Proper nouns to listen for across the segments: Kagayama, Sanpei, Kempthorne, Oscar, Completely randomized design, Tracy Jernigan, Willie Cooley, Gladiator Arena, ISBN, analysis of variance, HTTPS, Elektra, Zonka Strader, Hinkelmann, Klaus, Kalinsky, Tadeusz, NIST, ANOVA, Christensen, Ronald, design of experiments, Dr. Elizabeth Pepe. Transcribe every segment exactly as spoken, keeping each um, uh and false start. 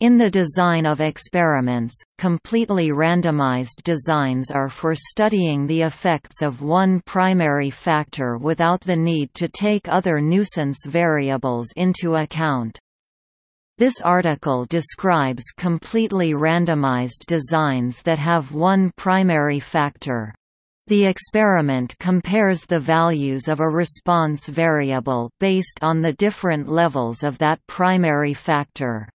In the design of experiments, completely randomized designs are for studying the effects of one primary factor without the need to take other nuisance variables into account. This article describes completely randomized designs that have one primary factor. The experiment compares the values of a response variable based on the different levels of that primary factor.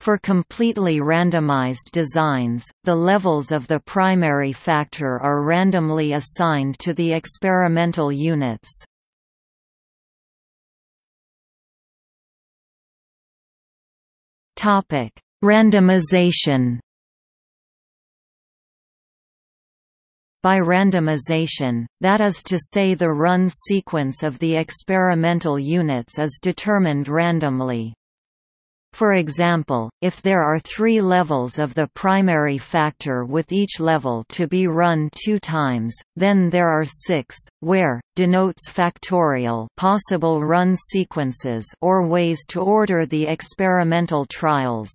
For completely randomized designs, the levels of the primary factor are randomly assigned to the experimental units. Randomization. By randomization, that is to say the run sequence of the experimental units is determined randomly. For example, if there are three levels of the primary factor with each level to be run two times, then there are six, where, denotes factorial possible run sequences or ways to order the experimental trials.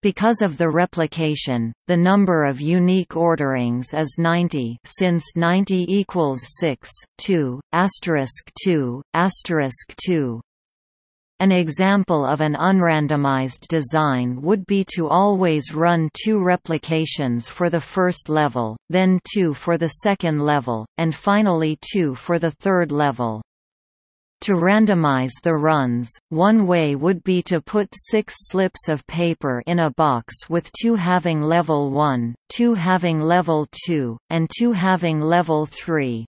Because of the replication, the number of unique orderings is ninety, since ninety equals six, two, asterisk two, asterisk two. An example of an unrandomized design would be to always run two replications for the first level, then two for the second level, and finally two for the third level. To randomize the runs, one way would be to put six slips of paper in a box with two having level one, two having level two, and two having level three.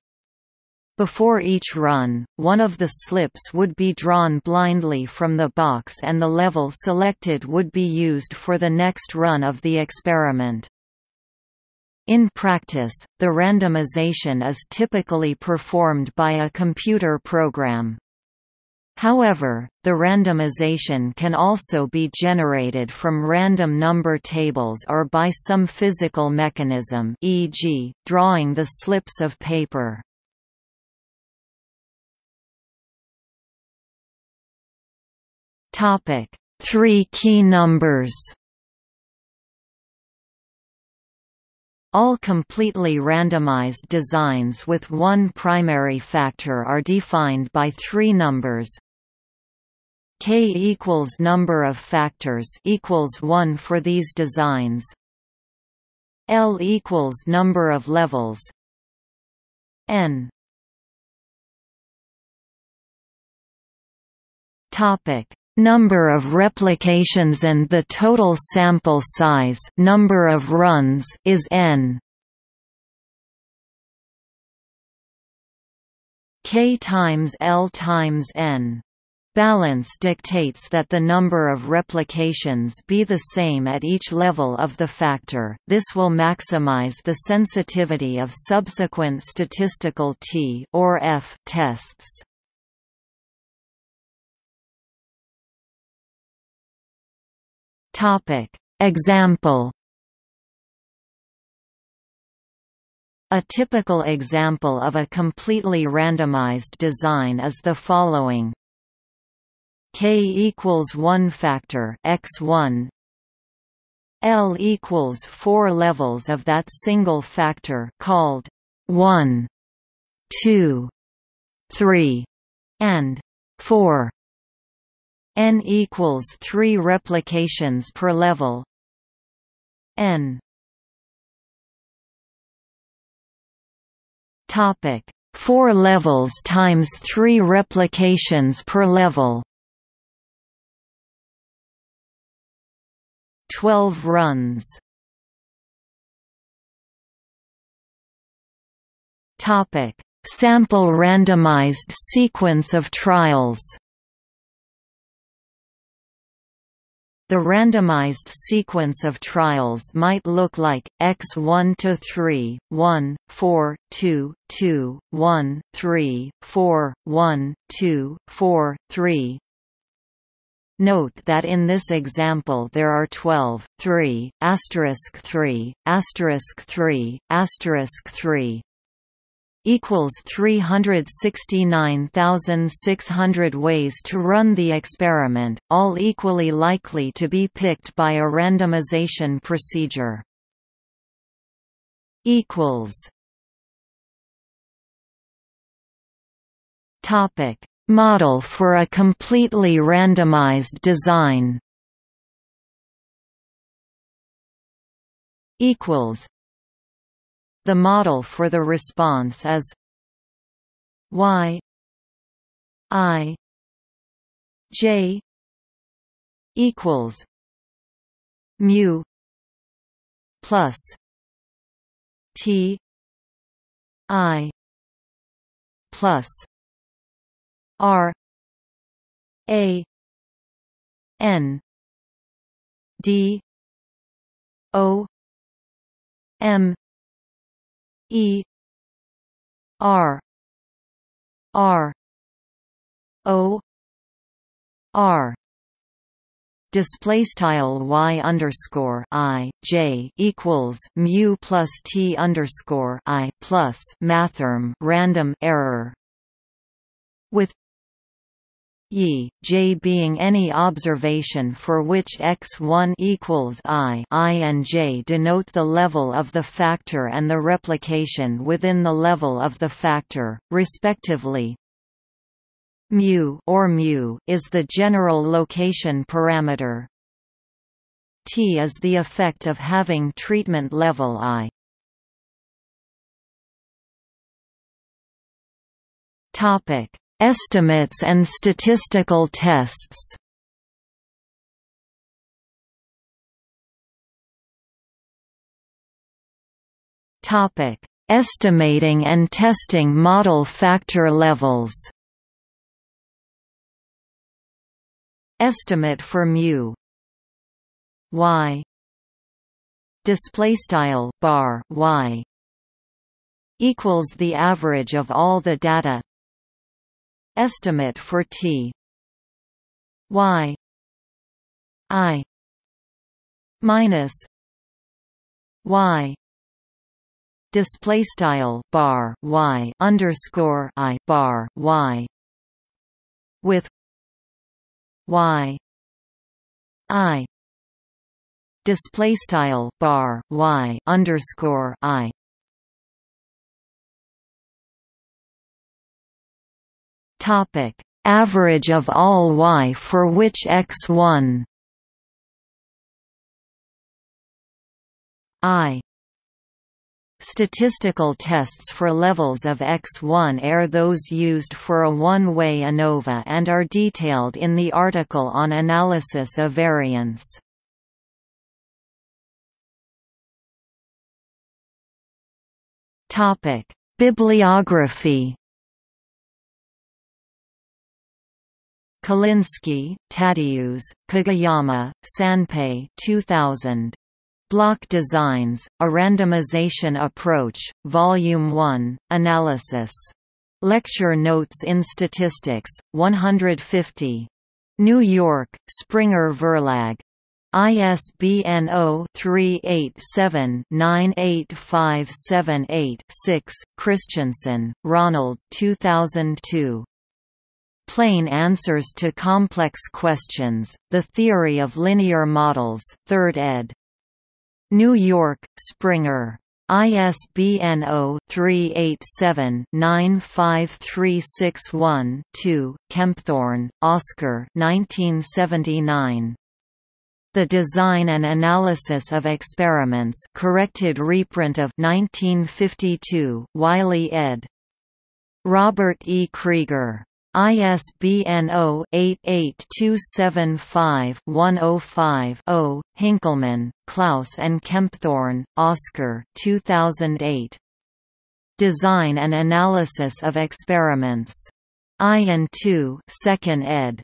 Before each run, one of the slips would be drawn blindly from the box and the level selected would be used for the next run of the experiment. In practice, the randomization is typically performed by a computer program. However, the randomization can also be generated from random number tables or by some physical mechanism, for example, drawing the slips of paper. Topic: Three key numbers. All completely randomized designs with one primary factor are defined by three numbers. K equals number of factors equals one for these designs. L equals number of levels. N. Topic: number of replications and the total sample size, number of runs, is n. K times L times n. Balance dictates that the number of replications be the same at each level of the factor. This will maximize the sensitivity of subsequent statistical T or F tests. Topic: example. A typical example of a completely randomized design is the following: K equals one factor x one, L equals four levels of that single factor called one, two, three, and four. N equals three replications per level. N. Topic: four levels times three replications per level. Twelve runs. Topic: sample randomized sequence of trials. The randomized sequence of trials might look like x one to three, one, four, two, two, one, three, four, one, two, four, three. Note that in this example there are twelve, three, asterisk three, asterisk three, asterisk three. equals three hundred sixty-nine thousand six hundred ways to run the experiment, all equally likely to be picked by a randomization procedure. Equals. Topic: Model for a completely randomized design. Equals. The model for the response is y I j equals mu plus t I plus r a n d o m E R R O R display style y underscore I j equals mu plus t underscore I plus mathrm random error, with y j being any observation for which x one equals I, I and j denote the level of the factor and the replication within the level of the factor, respectively. Mu or mu is the general location parameter. T is the effect of having treatment level I. Topic: Estimates and statistical tests. Topic: Estimating and testing model factor levels. Estimate for mu y display style bar y equals the average of all the data. Estimate for t y I minus y display style bar y underscore I bar y, with y I display style bar y underscore I. Topic: Average of all y for which x one I. Statistical tests for levels of x one are those used for a one-way ANOVA and are detailed in the article on analysis of variance. Topic: Bibliography. Kalinsky, Tadeusz, Kagayama, Sanpei two thousand. Block Designs, A Randomization Approach, Volume one, Analysis. Lecture Notes in Statistics, one hundred fifty. New York, Springer Verlag. I S B N zero three eight seven nine eight five seven eight six, Christensen, Ronald two thousand two. Plain Answers to Complex Questions, The Theory of Linear Models, third ed. New York, Springer. I S B N zero three eight seven nine five three six one two, Kempthorne, Oscar nineteen seventy-nine. The Design and Analysis of Experiments, corrected reprint of nineteen fifty-two, Wiley ed. Robert E. Krieger. I S B N zero eight eight two seven five one zero five zero, Hinkelmann, Klaus and Kempthorne, Oscar two thousand eight. Design and Analysis of Experiments. I and two, second ed.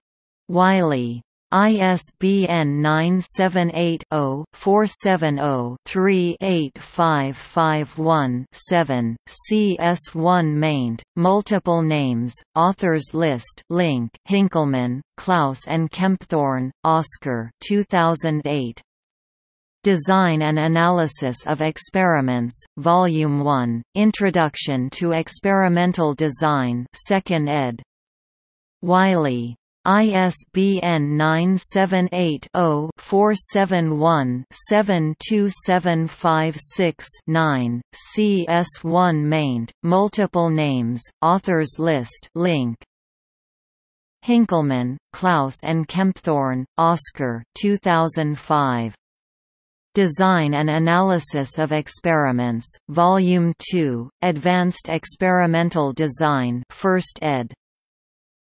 Wiley. I S B N nine seven eight zero four seven zero three eight five five one seven, C S one maint, multiple names, authors list link. Hinkelmann, Klaus and Kempthorne, Oscar two thousand eight. Design and Analysis of Experiments, Volume one, Introduction to Experimental Design, Second Ed. Wiley. I S B N nine seven eight zero four seven one seven two seven five six nine, C S one maint, multiple names, authors list link. Hinkelmann, Klaus and Kempthorne, Oscar two thousand five. Design and Analysis of Experiments, Volume two, Advanced Experimental Design, First Ed.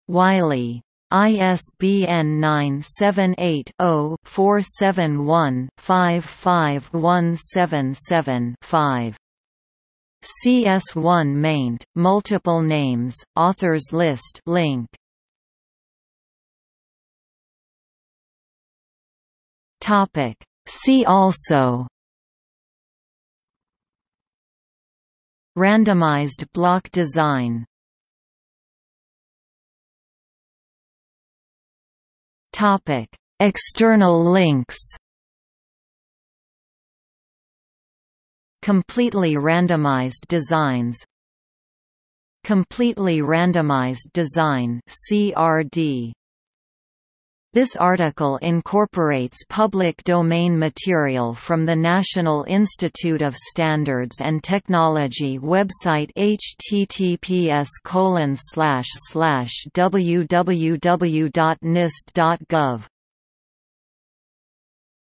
Wiley. I S B N nine seven eight zero four seven one five five one seven seven five. C S one maint, multiple names, authors list link. Topic. See also: Randomized block design. Topic: External links. Completely randomized designs. Completely randomized design (C R D). This article incorporates public domain material from the National Institute of Standards and Technology website H T T P S colon slash slash w w w dot nist dot gov.